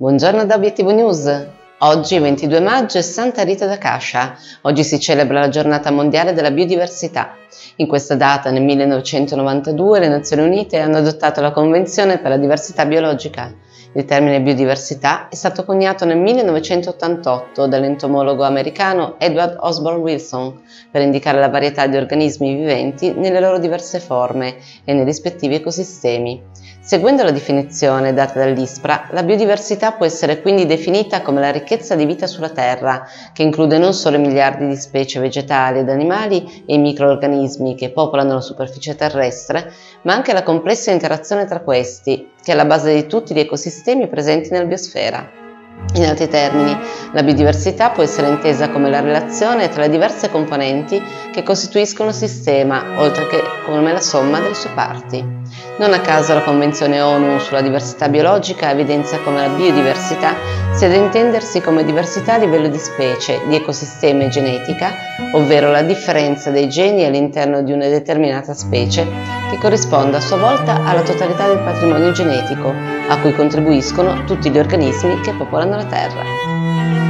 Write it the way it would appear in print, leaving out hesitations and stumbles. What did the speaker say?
Buongiorno da Obiettivo News. Oggi 22 maggio è Santa Rita da Cascia. Oggi si celebra la Giornata mondiale della Biodiversità. In questa data, nel 1992, le Nazioni Unite hanno adottato la Convenzione per la Diversità Biologica. Il termine biodiversità è stato coniato nel 1988 dall'entomologo americano Edward Osborne Wilson per indicare la varietà di organismi viventi nelle loro diverse forme e nei rispettivi ecosistemi. Seguendo la definizione data dall'ISPRA, la biodiversità può essere quindi definita come la ricchezza di vita sulla Terra, che include non solo i miliardi di specie vegetali ed animali e i microorganismi che popolano la superficie terrestre, ma anche la complessa interazione tra questi, che è la base di tutti gli ecosistemi presenti nella biosfera. In altri termini, la biodiversità può essere intesa come la relazione tra le diverse componenti che costituiscono il sistema, oltre che come la somma delle sue parti. Non a caso la Convenzione ONU sulla diversità biologica evidenzia come la biodiversità sia da intendersi come diversità a livello di specie, di ecosistema e genetica, ovvero la differenza dei geni all'interno di una determinata specie, che corrisponde a sua volta alla totalità del patrimonio genetico, a cui contribuiscono tutti gli organismi che popolano la Terra.